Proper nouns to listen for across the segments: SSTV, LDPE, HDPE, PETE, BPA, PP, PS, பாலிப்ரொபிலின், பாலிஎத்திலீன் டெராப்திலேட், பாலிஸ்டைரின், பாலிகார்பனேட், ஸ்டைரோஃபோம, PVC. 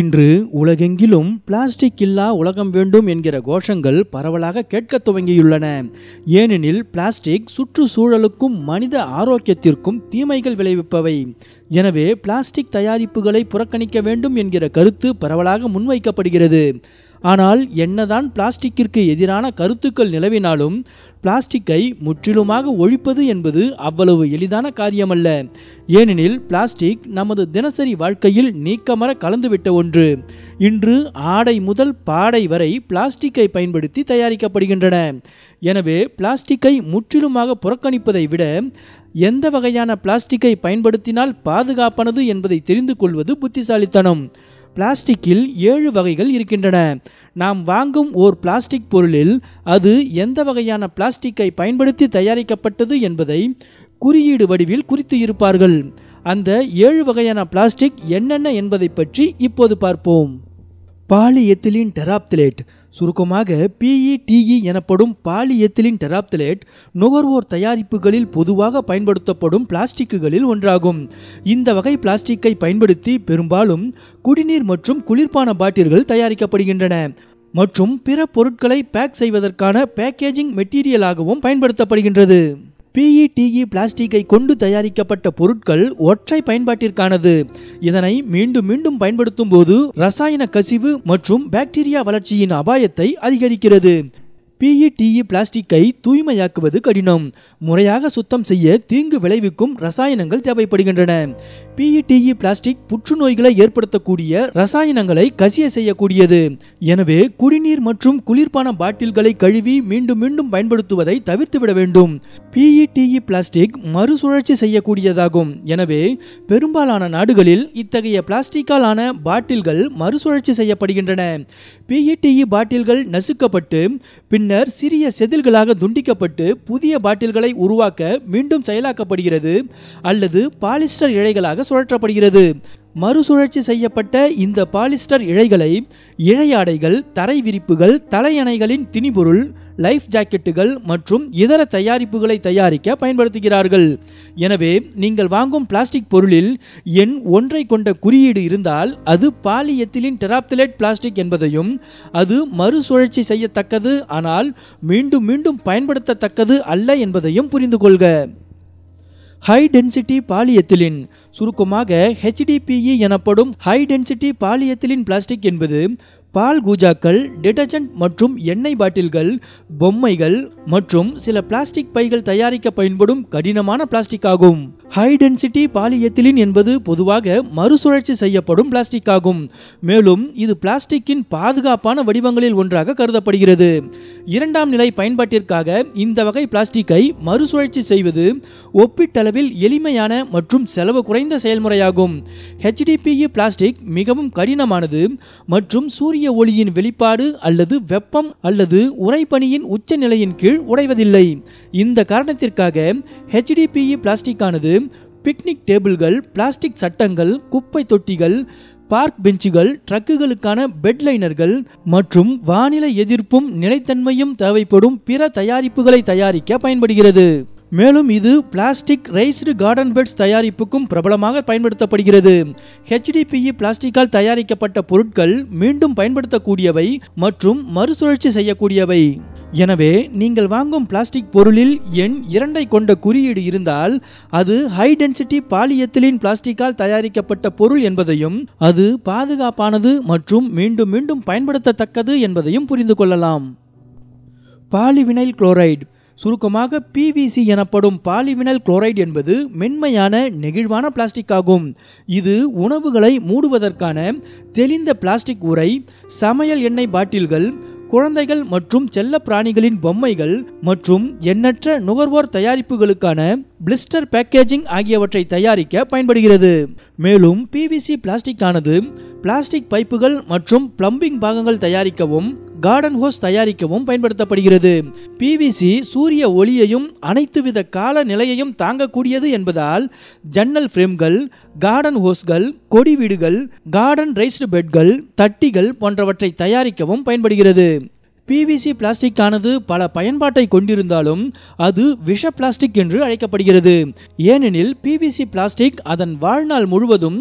இன்று உலகெங்கிலும் பிளாஸ்டிக் இல்லா உலகம் வேண்டும் என்கிற கோஷங்கள் பரவலாக கேட்கத் துவங்கியுள்ளன. ஏனெனில் பிளாஸ்டிக் சுற்றுச்சூழலுக்கும் மனித ஆரோக்கியத்திற்கும் தீமைகள் விளைவிப்பவை. எனவே பிளாஸ்டிக் தயாரிப்புகளை புறக்கணிக்க வேண்டும் என்கிற கருத்து பரவலாக முன்வைக்கப்படுகிறது. ஆனால் என்னதான் பிளாஸ்டிக்கிற்கு எதிரான கருத்துக்கள் நிலவினாலும் பிளாஸ்டிக்கை முற்றிலுமாக ஒழிப்பது என்பது அவ்வளவு எளிதான காரியமல்ல. ஏனெனில் பிளாஸ்டிக் நமது தினசரி வாழ்க்கையில் நீக்கமற கலந்துவிட்ட ஒன்று. இன்று ஆடை முதல் பாடை வரை பிளாஸ்டிக்கை பயன்படுத்தி தயாரிக்கப்படுகின்றன. எனவே பிளாஸ்டிக்கை முற்றிலுமாக புறக்கணிப்பதை விட எந்த வகையான பிளாஸ்டிக்கை பயன்படுத்தினால் பாதுகாப்பானது என்பதை தெரிந்து கொள்வது புத்திசாலித்தனம். பிளாஸ்டிக்கில் 7 வகைகள் இருக்கின்றன. நாம் வாங்கும் ஓர் பிளாஸ்டிக் பொருளில் அது எந்த வகையான பிளாஸ்டிக்கை பயன்படுத்தி தயாரிக்கப்பட்டது என்பதை குறியீடு வடிவில் குறித்து இருப்பார்கள். அந்த 7 வகையான பிளாஸ்டிக் என்னென்ன என்பதை பற்றி இப்போது பார்ப்போம். பாலிஎத்திலீன் டெராப்திலேட், சுருக்கமாக PETE எனப்படும் பாலிஎத்திலீன் டெராப்திலேட் நுகர்வோர் தயாரிப்புகளில் பொதுவாக பயன்படுத்தப்படும் பிளாஸ்டிக்குகளில் ஒன்றாகும். இந்த வகை பிளாஸ்டிக்கை பயன்படுத்தி பெரும்பாலும் குடிநீர் மற்றும் குளிர்பான பாட்டில்கள் தயாரிக்கப்படுகின்றன மற்றும் பிற பொருட்களை பேக் செய்வதற்கான பேக்கேஜிங் மெட்டீரியலாகவும் பயன்படுத்தப்படுகின்றது. PETE பிளாஸ்டிக்கை கொண்டு தயாரிக்கப்பட்ட பொருட்கள் ஒற்றை பயன்பாட்டிற்கானது. இதனை மீண்டும் மீண்டும் பயன்படுத்தும் போது ரசாயன கசிவு மற்றும் பாக்டீரியா வளர்ச்சியின் அபாயத்தை அதிகரிக்கிறது. PETE பிளாஸ்டிக்கை தூய்மையாக்குவது கடினம். முறையாக சுத்தம் செய்ய தீங்கு விளைவிக்கும் ரசாயனங்கள் தேவைப்படுகின்றன. PETE பிளாஸ்டிக் புற்றுநோய்களை ஏற்படுத்தக்கூடிய ரசாயனங்களை கசிய செய்யக்கூடியது. எனவே குடிநீர் மற்றும் குளிர்பான பாட்டில்களை கழுவி மீண்டும் மீண்டும் பயன்படுத்துவதை தவிர்த்துவிட வேண்டும். PETE பிளாஸ்டிக் மறுசுழற்சி செய்யக்கூடியதாகும். எனவே பெரும்பாலான நாடுகளில் இத்தகைய பிளாஸ்டிக்கால் ஆன பாட்டில்கள் மறுசுழற்சி செய்யப்படுகின்றன. PETE பாட்டில்கள் நசுக்கப்பட்டு பின்னர் சிறிய செதில்களாக துண்டிக்கப்பட்டு புதிய பாட்டில்களை உருவாக்க மீண்டும் செயலாக்கப்படுகிறது அல்லது பாலிஸ்டர் இழைகளாக சுழற்றப்படுகிறது. மறுசுழற்சி செய்யப்பட்ட இந்த பாலிஸ்டர் இழைகளை இழையாடைகள், தரை விரிப்புகள், தலையணைகளின் திணிபொருள், லைஃப் ஜாக்கெட்டுகள் மற்றும் இதர தயாரிப்புகளை தயாரிக்க பயன்படுத்துகிறார்கள். எனவே நீங்கள் வாங்கும் பிளாஸ்டிக் பொருளில் எண் 1 கொண்ட குறியீடு இருந்தால் அது பாலிஎத்திலீன் டெராப்திலேட் பிளாஸ்டிக் என்பதையும் அது மறுசுழற்சி செய்யத்தக்கது ஆனால் மீண்டும் மீண்டும் பயன்படுத்தத்தக்கது அல்ல என்பதையும் புரிந்து கொள்க. ஹை டென்சிட்டி பாலிஎத்திலின், சுருக்கமாக HDPE எனப்படும் ஹை டென்சிட்டி பாலிஎத்திலின் பிளாஸ்டிக் என்பது பால் கூஜாக்கள், டிடர்ஜென்ட் மற்றும் எண்ணெய் பாட்டில்கள், பொம்மைகள் மற்றும் சில பிளாஸ்டிக் பைகள் தயாரிக்க பயன்படும் கடினமான பிளாஸ்டிக் ஆகும். ஹை டென்சிட்டி பாலிஎத்திலீன் என்பது பொதுவாக மறுசுழற்சி செய்யப்படும் பிளாஸ்டிக் ஆகும். மேலும் இது பிளாஸ்டிக்கின் பாதுகாப்பான வடிவங்களில் ஒன்றாக கருதப்படுகிறது. இரண்டாம் நிலை பயன்பாட்டிற்காக இந்த வகை பிளாஸ்டிக்கை மறுசுழற்சி செய்வது ஒப்பீட்டளவில் எளிமையான மற்றும் செலவு குறைந்த செயல்முறையாகும். HDPE பிளாஸ்டிக் மிகவும் கடினமானது மற்றும் சூரிய ஒளியின் வெளிப்பாடு அல்லது வெப்பம் அல்லது உறைபனியின் உச்சநிலையின் கீழ் உடைவதில்லை. இந்த காரணத்திற்காக HDPE பிளாஸ்டிக்கானது பிக்னிக் டேபிள்கள், பிளாஸ்டிக் சட்டங்கள், குப்பை தொட்டிகள், பார்க் பெஞ்சுகள், ட்ரக்குகளுக்கான பெட்லைனர்கள் மற்றும் வானிலை எதிர்ப்பும் நிலைத்தன்மையும் தேவைப்படும் பிற தயாரிப்புகளை தயாரிக்க பயன்படுகிறது. மேலும் இது பிளாஸ்டிக் ரைஸ்டு கார்டன் பெட்ஸ் தயாரிப்புக்கும் பிரபலமாக பயன்படுத்தப்படுகிறது. HDPE பிளாஸ்டிக்கால் தயாரிக்கப்பட்ட பொருட்கள் மீண்டும் பயன்படுத்தக்கூடியவை மற்றும் மறுசுழற்சி செய்யக்கூடியவை. எனவே நீங்கள் வாங்கும் பிளாஸ்டிக் பொருளில் எண் 2 கொண்ட குறியீடு இருந்தால் அது ஹை டென்சிட்டி பாலிஎத்திலீன் பிளாஸ்டிக்கால் தயாரிக்கப்பட்ட பொருள் என்பதையும் அது பாதுகாப்பானது மற்றும் மீண்டும் மீண்டும் பயன்படுத்தத்தக்கது என்பதையும் புரிந்து கொள்ளலாம். பாலிவினைல் குளோரைடு, சுருக்கமாக PVC எனப்படும் பாலிவினைல் குளோரைடு என்பது மென்மையான நெகிழ்வான பிளாஸ்டிக் ஆகும். இது உணவுகளை மூடுவதற்கான தெளிந்த பிளாஸ்டிக் உரை, சமையல் எண்ணெய் பாட்டில்கள், குழந்தைகள் மற்றும் செல்ல பிராணிகளின் பொம்மைகள் மற்றும் எண்ணற்ற நுகர்வோர் தயாரிப்புகளுக்கான பிளிஸ்டர் பேக்கேஜிங் ஆகியவற்றை தயாரிக்க பயன்படுகிறது. மேலும் PVC பிளாஸ்டிக்கானது பிளாஸ்டிக் பைப்புகள் மற்றும் பிளம்பிங் பாகங்கள் தயாரிக்கவும் கார்டன் ஹோஸ் தயாரிக்கவும் பயன்படுத்தப்படுகிறது. PVC சூரிய ஒளியையும் அனைத்து வித கால நிலையையும் தாங்கக்கூடியது என்பதால் ஜன்னல் ஃப்ரேம்கள், கார்டன் ஹோஸ்கள், கொடி வீடுகள், கார்டன் ரைஸ்டு பெட்கள், தட்டிகள் போன்றவற்றை தயாரிக்கவும் பயன்படுகிறது. PVC plastic ஆனது பல பயன்பாட்டை கொண்டிருந்தாலும் அது விஷ பிளாஸ்டிக் என்று அழைக்கப்படுகிறது. ஏனெனில் PVC பிளாஸ்டிக் அதன் வாழ்நாள் முழுவதும்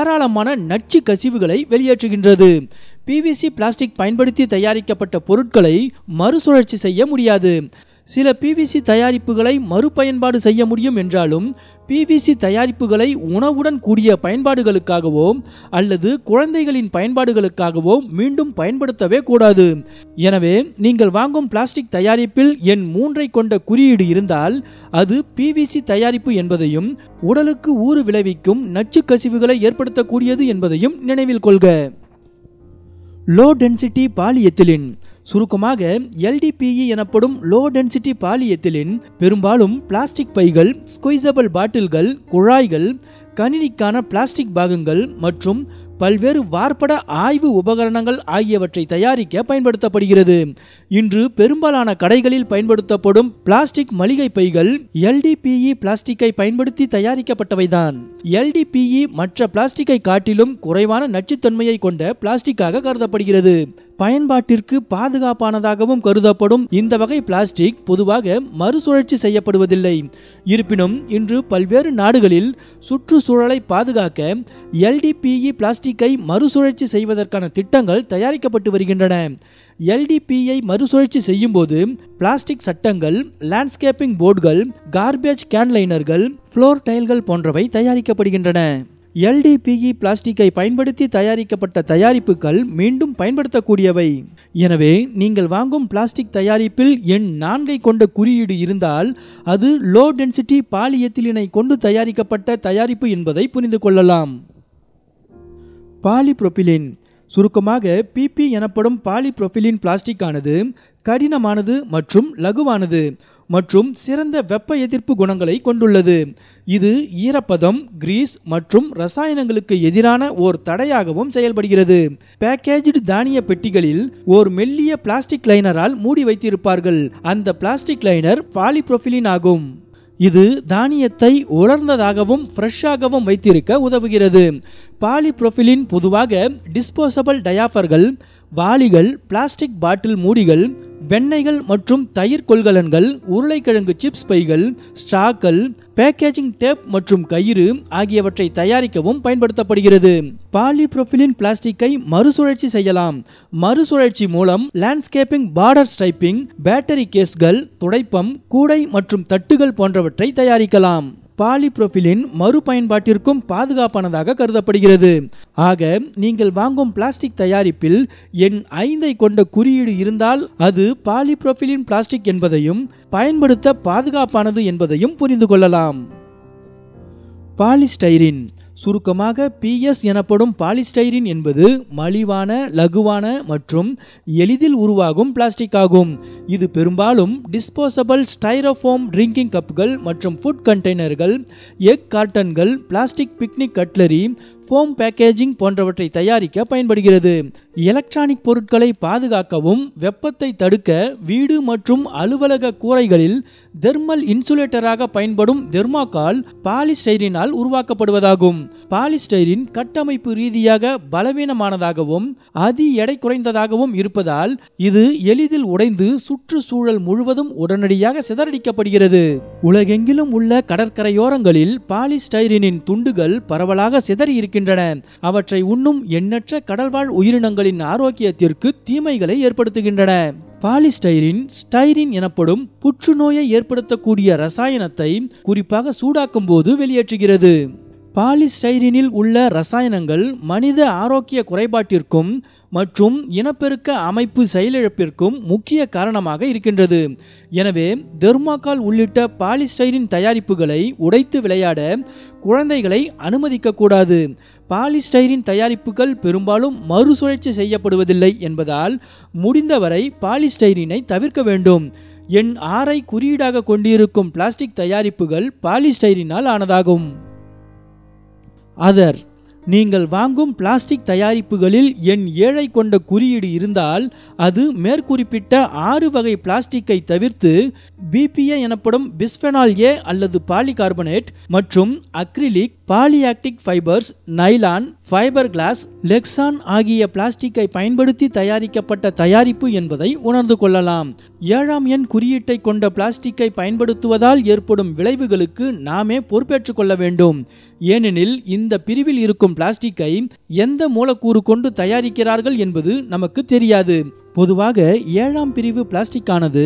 ஏராளமான நச்சு கசிவுகளை வெளியேற்றுகின்றது. PVC பிளாஸ்டிக் பயன்படுத்தி தயாரிக்கப்பட்ட பொருட்களை மறுசுழற்சி செய்ய முடியாது. சில PVC தயாரிப்புகளை மறுபயன்பாடு செய்ய முடியும் என்றாலும் PVC தயாரிப்புகளை உணவுடன் கூடிய பயன்பாடுகளுக்காகவோ அல்லது குழந்தைகளின் பயன்பாடுகளுக்காகவோ மீண்டும் பயன்படுத்தவே கூடாது. எனவே நீங்கள் வாங்கும் பிளாஸ்டிக் தயாரிப்பில் எண் 3 கொண்ட குறியீடு இருந்தால் அது PVC தயாரிப்பு என்பதையும் உடலுக்கு ஊறு விளைவிக்கும் நச்சு கசிவுகளை ஏற்படுத்தக்கூடியது என்பதையும் நினைவில் கொள்க. Low density polyethylene. சுருக்கமாக LDPE எனப்படும் லோ டென்சிட்டி பாலிஎத்திலின் பெரும்பாலும் பிளாஸ்டிக் பைகள், ஸ்குயிசபிள் பாட்டில்கள், குழாய்கள், கணினிக்கான பிளாஸ்டிக் பாகங்கள் மற்றும் பல்வேறு வார்ப்பட ஆய்வு உபகரணங்கள் ஆகியவற்றை தயாரிக்க பயன்படுத்தப்படுகிறது. இன்று பெரும்பாலான கடைகளில் பயன்படுத்தப்படும் பிளாஸ்டிக் மளிகை பைகள் LDPE பிளாஸ்டிக்கை பயன்படுத்தி தயாரிக்கப்பட்டவைதான். LDPE மற்ற பிளாஸ்டிக்கை காட்டிலும் குறைவான நச்சுத்தன்மையை கொண்ட பிளாஸ்டிக்காக கருதப்படுகிறது. பயன்பாட்டிற்கு பாதுகாப்பானதாகவும் கருதப்படும் இந்த வகை பிளாஸ்டிக் பொதுவாக மறுசுழற்சி செய்யப்படுவதில்லை. இருப்பினும் இன்று பல்வேறு நாடுகளில் சுற்றுச்சூழலை பாதுகாக்க LDPE பிளாஸ்டிக்கை மறுசுழற்சி செய்வதற்கான திட்டங்கள் தயாரிக்கப்பட்டு வருகின்றன. LDPE மறுசுழற்சி செய்யும் போது பிளாஸ்டிக் சட்டங்கள், லேண்ட்ஸ்கேப்பிங் போர்டுகள், கார்பேஜ் கேன்லைனர்கள், ஃப்ளோர் டைல்கள் போன்றவை தயாரிக்கப்படுகின்றன. LDPE பிளாஸ்டிக்கை பயன்படுத்தி தயாரிக்கப்பட்ட தயாரிப்புகள் மீண்டும் பயன்படுத்தக்கூடியவை. எனவே நீங்கள் வாங்கும் பிளாஸ்டிக் தயாரிப்பில் எண் 4 கொண்ட குறியீடு இருந்தால் அது லோ டென்சிட்டி பாலிஎத்திலினை கொண்டு தயாரிக்கப்பட்ட தயாரிப்பு என்பதை புரிந்து கொள்ளலாம். பாலிப்ரொபிலின். சுருக்கமாக PP எனப்படும் பாலிப்ரொபிலின் பிளாஸ்டிக் ஆனது கடினமானது மற்றும் லகுவானது மற்றும் சிறந்த வெப்ப எதிர்ப்பு குணங்களை கொண்டுள்ளது. இது ஈரப்பதம், கிரீஸ் மற்றும் ரசாயனங்களுக்கு எதிரான ஓர் தடையாகவும் செயல்படுகிறது. பேக்கேஜ்டு தானிய பெட்டிகளில் ஓர் மெல்லிய பிளாஸ்டிக் லைனரால் மூடி வைத்திருப்பார்கள். அந்த பிளாஸ்டிக் லைனர் பாலிப்ரொபிலின் ஆகும். இது தானியத்தை உலர்ந்ததாகவும் ஃப்ரெஷ்ஷாகவும் வைத்திருக்க உதவுகிறது. பாலிப்ரொபிலின் பொதுவாக டிஸ்போசபிள் டயாஃபர்கள், வாளிகள், பிளாஸ்டிக் பாட்டில் மூடிகள், வெண்ணெய்கள் மற்றும் தயிர் கொள்கலன்கள், உருளைக்கிழங்கு சிப்ஸ் பைகள், ஸ்ட்ராக்கள், பேக்கேஜிங் டேப் மற்றும் கயிறு ஆகியவற்றை தயாரிக்கவும் பயன்படுத்தப்படுகிறது. பாலிப்ரொபிலின் பிளாஸ்டிக்கை மறுசுழற்சி செய்யலாம். மறுசுழற்சி மூலம் லேண்ட்ஸ்கேப்பிங், பார்டர் ஸ்ட்ரைப்பிங், பேட்டரி கேஸ்கள், துடைப்பம், கூடை மற்றும் தட்டுகள் போன்றவற்றை தயாரிக்கலாம். பாலிப்ரொபிலின் மறுபயன்பாட்டிற்கும் பாதுகாப்பானதாக கருதப்படுகிறது. ஆக நீங்கள் வாங்கும் பிளாஸ்டிக் தயாரிப்பில் எண் 5 கொண்ட குறியீடு இருந்தால் அது பாலிப்ரொபிலின் பிளாஸ்டிக் என்பதையும் பயன்படுத்த பாதுகாப்பானது என்பதையும் புரிந்து கொள்ளலாம். பாலிஸ்டைரின். சுருக்கமாக PS எனப்படும் பாலிஸ்டைரின் என்பது மலிவான, லகுவான மற்றும் எளிதில் உருவாகும் பிளாஸ்டிக் ஆகும். இது பெரும்பாலும் டிஸ்போசபிள் ஸ்டைரோஃபோம் ட்ரிங்கிங் கப்புகள் மற்றும் ஃபுட் கண்டெய்னர்கள், எக் கார்ட்டன்கள், plastic picnic cutlery, foam packaging போன்றவற்றை தயாரிக்க பயன்படுகிறது. எலக்ட்ரானிக் பொருட்களை பாதுகாக்கவும் வெப்பத்தை தடுக்க வீடு மற்றும் அலுவலக கூரைகளில் தெர்மல் இன்சுலேட்டராக பயன்படும் தெர்மாக்கால் பாலிஸ்டைரினால் உருவாக்கப்படுவதாகும். பாலிஸ்டைரின் கட்டமைப்பு ரீதியாக பலவீனமானதாகவும் அதி எடை குறைந்ததாகவும் இருப்பதால் இது எளிதில் உடைந்து சுற்றுச்சூழல் முழுவதும் உடனடியாக சிதறடிக்கப்படுகிறது. உலகெங்கிலும் உள்ள கடற்கரையோரங்களில் பாலிஸ்டைரினின் துண்டுகள் பரவலாக சிதறி அவற்றை உண்ணும் எண்ணற்ற கடல்வாழ் உயிரினங்களின் ஆரோக்கியத்திற்கு தீமைகளை ஏற்படுத்துகின்றன. பாலிஸ்டைரின் ஸ்டைரின் எனப்படும் புற்றுநோயை ஏற்படுத்தக்கூடிய ரசாயனத்தை குறிப்பாக சூடாக்கும் போது வெளியேற்றுகிறது. பாலிஸ்டைரினில் உள்ள ரசாயனங்கள் மனித ஆரோக்கிய குறைபாட்டிற்கும் மற்றும் இனப்பெருக்க அமைப்பு செயலிழப்பிற்கும் முக்கிய காரணமாக இருக்கின்றது. எனவே தெர்மாக்கால் உள்ளிட்ட பாலிஸ்டைரின் தயாரிப்புகளை உடைத்து விளையாட குழந்தைகளை அனுமதிக்கக்கூடாது. பாலிஸ்டைரின் தயாரிப்புகள் பெரும்பாலும் மறுசுழற்சி செய்யப்படுவதில்லை என்பதால் முடிந்தவரை பாலிஸ்டைரினை தவிர்க்க வேண்டும். எண் 6 குறியீடாக கொண்டிருக்கும் பிளாஸ்டிக் தயாரிப்புகள் பாலிஸ்டைரினால் ஆனதாகும். அதர் நீங்கள் வாங்கும் பிளாஸ்டிக் தயாரிப்புகளில் எண் 7 கொண்ட குறியீடு இருந்தால் அது மேற்குறிப்பிட்ட 6 வகை பிளாஸ்டிக்கை தவிர்த்து BPA எனப்படும் பிஸ்பெனால் ஏ அல்லது பாலிகார்பனேட் மற்றும் acrylic, polylactic fibres, nylon, fibre class, Lexan ஆகிய பிளாஸ்டிக்கை பயன்படுத்தி தயாரிக்கப்பட்ட தயாரிப்பு என்பதை உணர்ந்து கொள்ளலாம். 7ஆம் எண் குறியீட்டை கொண்ட பிளாஸ்டிக்கை பயன்படுத்துவதால் ஏற்படும் விளைவுகளுக்கு நாமே பொறுப்பேற்றுக் கொள்ள வேண்டும். ஏனெனில் இந்த பிரிவில் இருக்கும் பிளாஸ்டிக்கை எந்த மூலக்கூறு கொண்டு தயாரிக்கிறார்கள் என்பது நமக்கு தெரியாது. பொதுவாக 7ஆம் பிரிவு பிளாஸ்டிக்கானது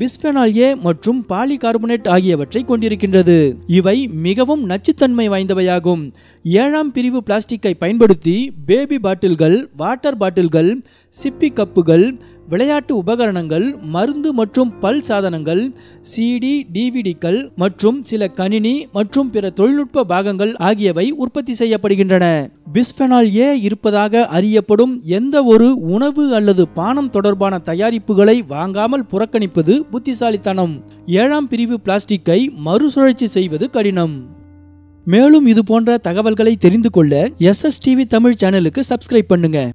பிஸ்பெனால் ஏ மற்றும் பாலிகார்பனேட் ஆகியவற்றை கொண்டிருக்கின்றது. இவை மிகவும் நச்சுத்தன்மை வாய்ந்தவையாகும். 7ஆம் பிரிவு பிளாஸ்டிக்கை பயன்படுத்தி பேபி பாட்டில்கள், வாட்டர் பாட்டில்கள், சிப்பி கப்புகள், விளையாட்டு உபகரணங்கள், மருந்து மற்றும் பல் சாதனங்கள், CD, DVDக்கள் மற்றும் சில கணினி மற்றும் பிற தொழில்நுட்ப பாகங்கள் ஆகியவை உற்பத்தி செய்யப்படுகின்றன. பிஸ்பெனால் ஏ இருப்பதாக அறியப்படும் எந்த ஒரு உணவு அல்லது பானம் தொடர்பான தயாரிப்புகளை வாங்காமல் புறக்கணிப்பது புத்திசாலித்தனம். 7ஆம் பிரிவு பிளாஸ்டிக்கை மறுசுழற்சி செய்வது கடினம். மேலும் இது போன்ற தகவல்களை தெரிந்து கொள்ள SSTV தமிழ் சேனலுக்கு சப்ஸ்கிரைப் பண்ணுங்க.